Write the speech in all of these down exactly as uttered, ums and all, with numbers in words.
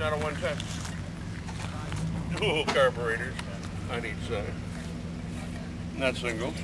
Out of one ten. Dual carburetors on each side. Not singles.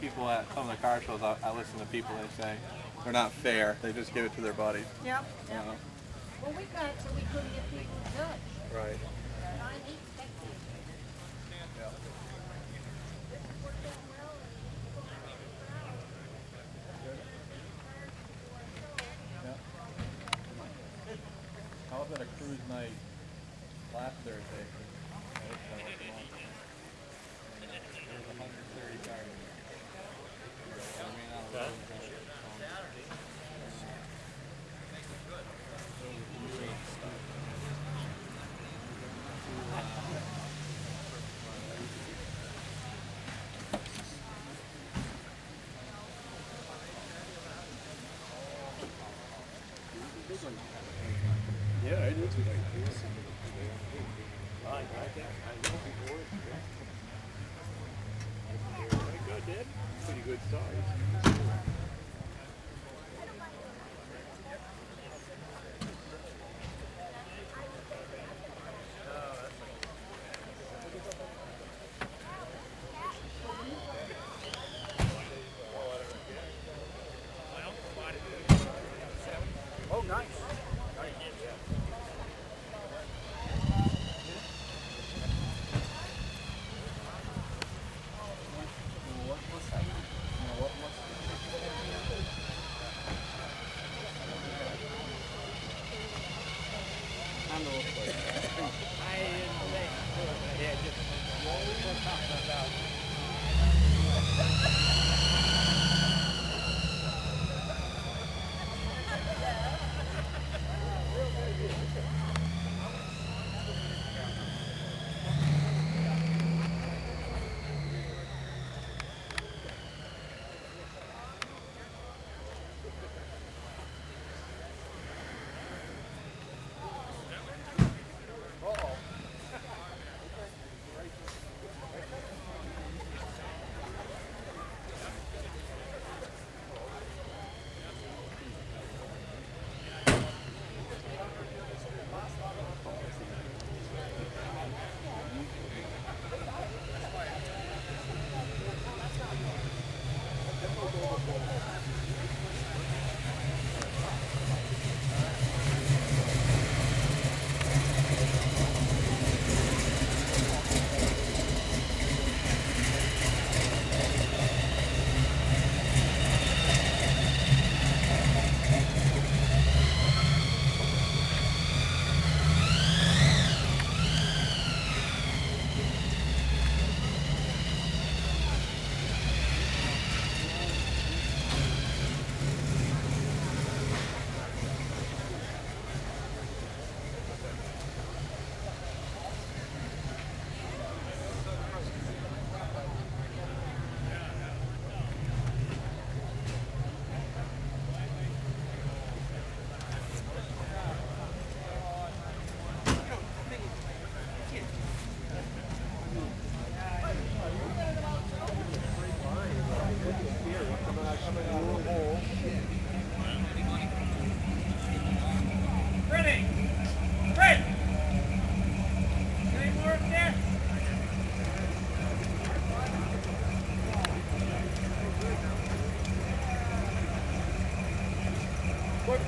People at some of the car shows, I, I listen to people, they say they're not fair. They just give it to their buddies. Yep. yep. You know? Well, we got it so we couldn't get people to judge. Right. was at a cruise night last Thursday. There was one hundred thirty cars. I mean, I was Yeah, I do too. I I know before. Pretty good, Dad. Pretty good size.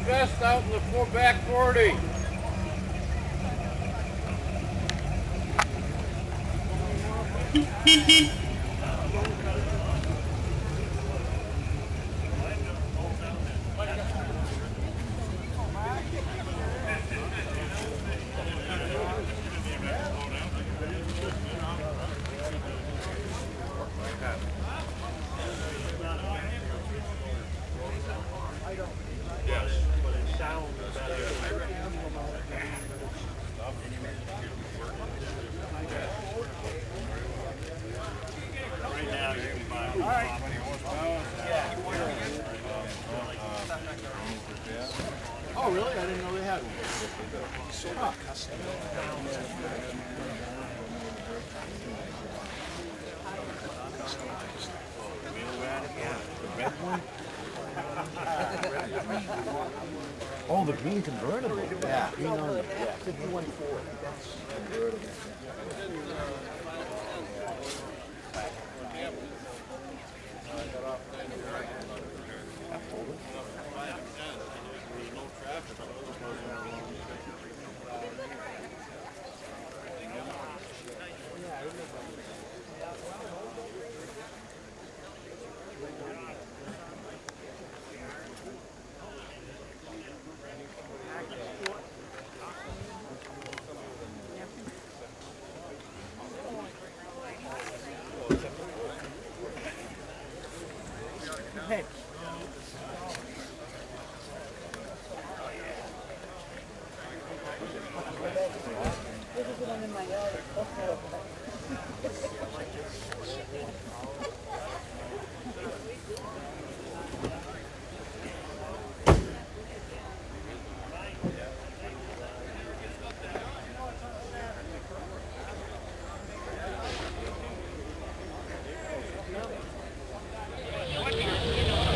Best out in the four back forty. Oh, the green convertible. Yeah, green on the back. fifty-one Ford. That's convertible.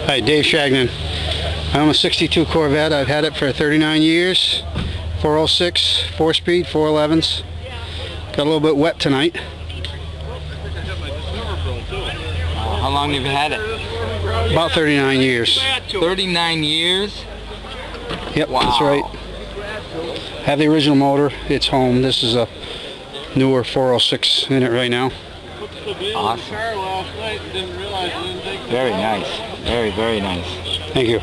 Hi, Dave Shagnon. I own a sixty-two Corvette. I've had it for thirty-nine years. four oh six, four-speed, four elevens. Got a little bit wet tonight. Uh, how long have you had it? About thirty-nine years. thirty-nine years? Yep, wow. That's right. Have the original motor. It's home. This is a newer four oh six in it right now. Awesome. Very nice. Very, very nice. Thank you.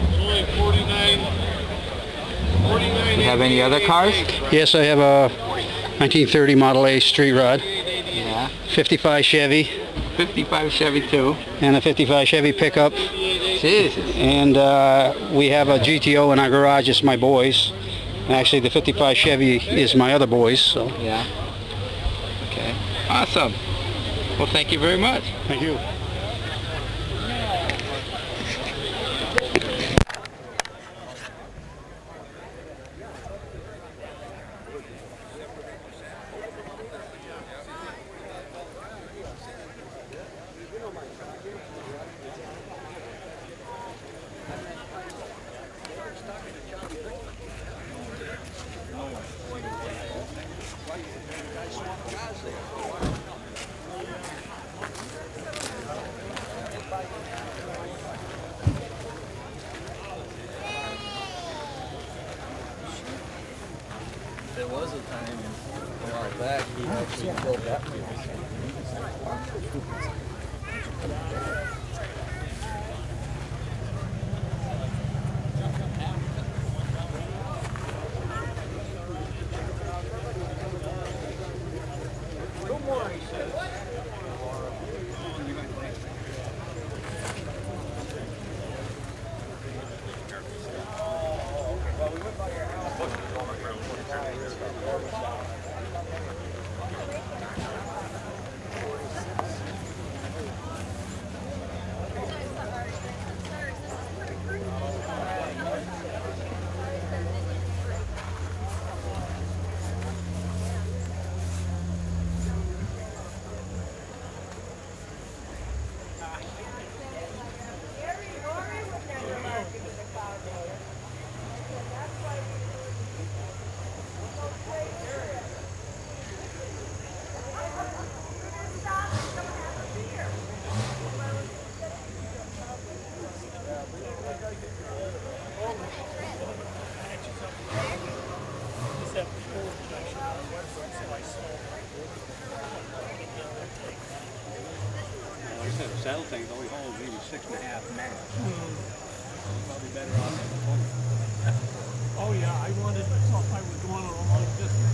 You have any other cars? Yes, I have a nineteen thirty Model A street rod. Yeah. fifty-five Chevy. fifty-five Chevy too. And a fifty-five Chevy pickup. Jesus. And uh, we have a G T O in our garage. It's my boy's. And actually, the fifty-five Chevy is my other boy's. So. Yeah. Okay. Awesome. Well, thank you very much. Thank you. There was a time a while back he actually killed that person. Saddle things only hold maybe six and a half max. Probably better off than the pole. Oh yeah, I wanted myself. I was going on a long distance.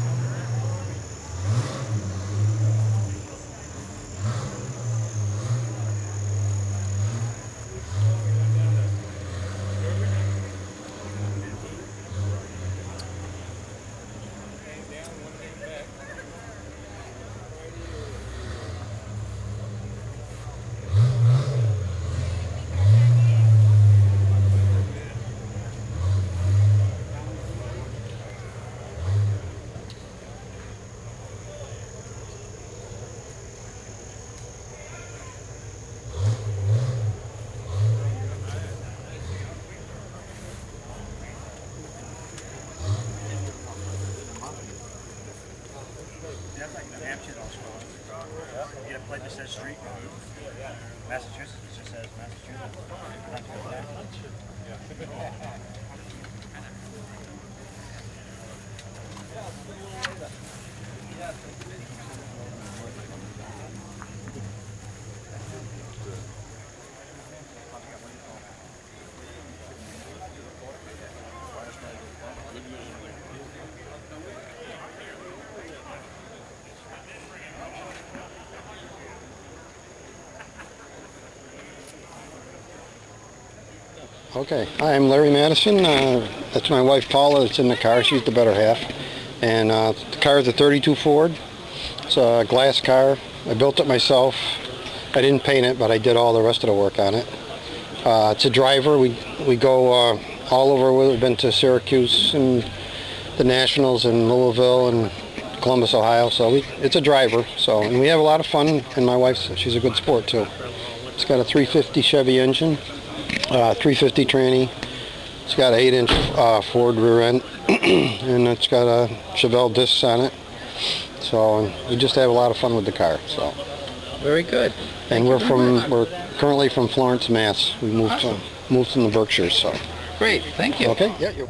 Street road. Massachusetts, it just says Massachusetts. Okay, hi, I'm Larry Madison. Uh, that's my wife Paula that's in the car. She's the better half. And uh, the car is a thirty-two Ford. It's a glass car. I built it myself. I didn't paint it, but I did all the rest of the work on it. Uh, it's a driver. We, we go uh, all over with it. We've been to Syracuse and the Nationals and Louisville and Columbus, Ohio. So we, it's a driver. So, and we have a lot of fun, and my wife, she's a good sport too. It's got a three fifty Chevy engine, uh, three fifty tranny. It's got an eight inch uh, Ford rear end, and it's got a Chevelle discs on it. So we just have a lot of fun with the car. So very good. And we're from we're currently from Florence, Mass. We moved awesome. from, moved from the Berkshires. So great. Thank you. Okay. Yeah. You're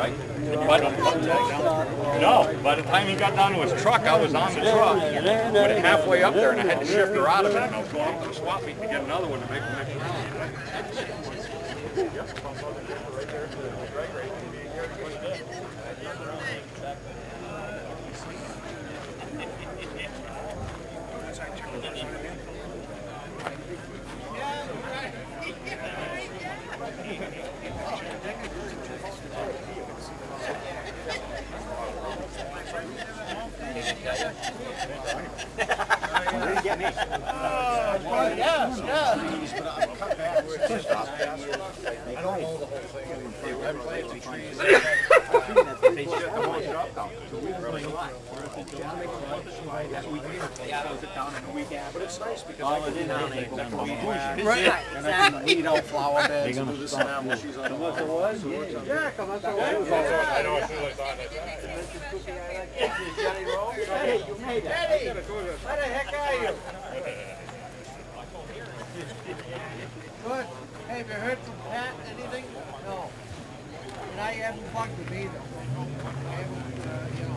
right? But, no, by the time he got down to his truck, I was on the truck, but halfway up there, and I had to shift her out of it, and I was going up to the swap meet to get another one to make the next round. You know, flower beds and this and that. She's on the what it was? Yeah, come on. I know, I should have thought of that. Hey, you made it. Eddie, where the heck are you? Good. Hey, have you heard from Pat, anything? No. And I haven't bugged him either. I haven't, uh, you know.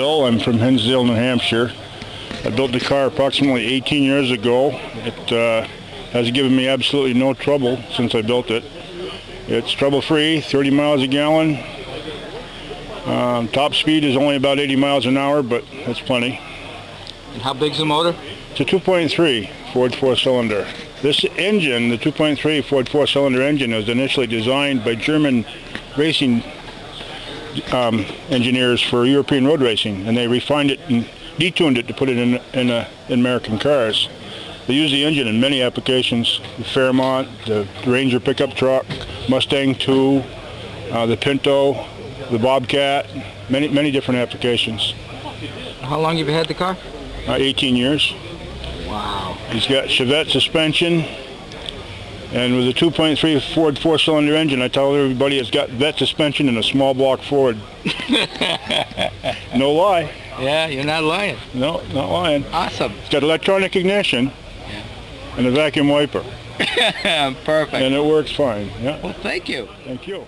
I'm from Hinsdale, New Hampshire. I built the car approximately eighteen years ago. It uh, has given me absolutely no trouble since I built it. It's trouble-free, thirty miles a gallon. Um, top speed is only about eighty miles an hour, but that's plenty. And how big's the motor? It's a two point three Ford four-cylinder. This engine, the two point three Ford four-cylinder engine, was initially designed by German racing Um, engineers for European road racing, and they refined it and detuned it to put it in in, uh, in American cars. They use the engine in many applications: the Fairmont, the Ranger pickup truck, Mustang two, uh, the Pinto, the Bobcat, many many different applications. How long have you had the car? Uh, eighteen years. Wow. It's got Chevette suspension. And with a two point three Ford four-cylinder engine, I tell everybody it's got vet suspension and a small block Ford. No lie. Yeah, you're not lying. No, not lying. Awesome. It's got electronic ignition, yeah, and a vacuum wiper. Perfect. And it works fine. Yeah. Well, thank you. Thank you.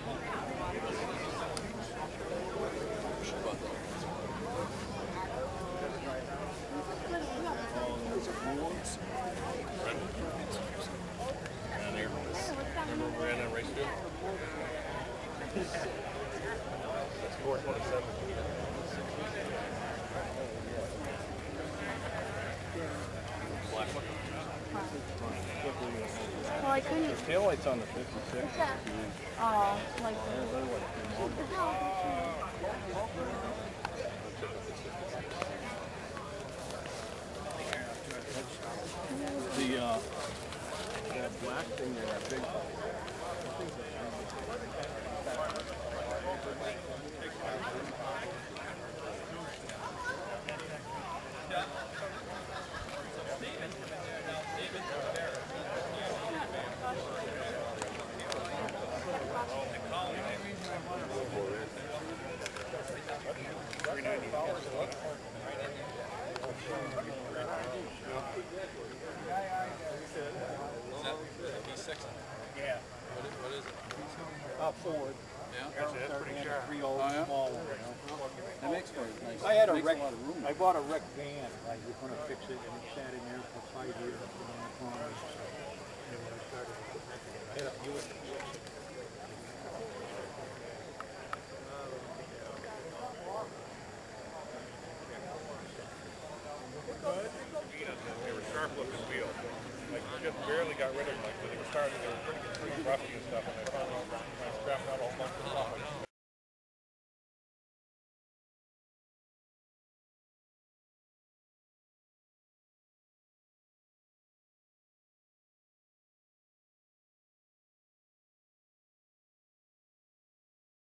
Black thing that I think. Ford. Yeah. That's pretty sure. Three old, oh, yeah? Small one. That makes for it nice. I had a wreck. I bought a wreck van. I was going to fix it, and it sat in there for five years. And I started. I had a few of them. Barely got rid of them, like when they were starting, they were pretty, pretty roughy and stuff, and I found out, I scrapped out a whole bunch of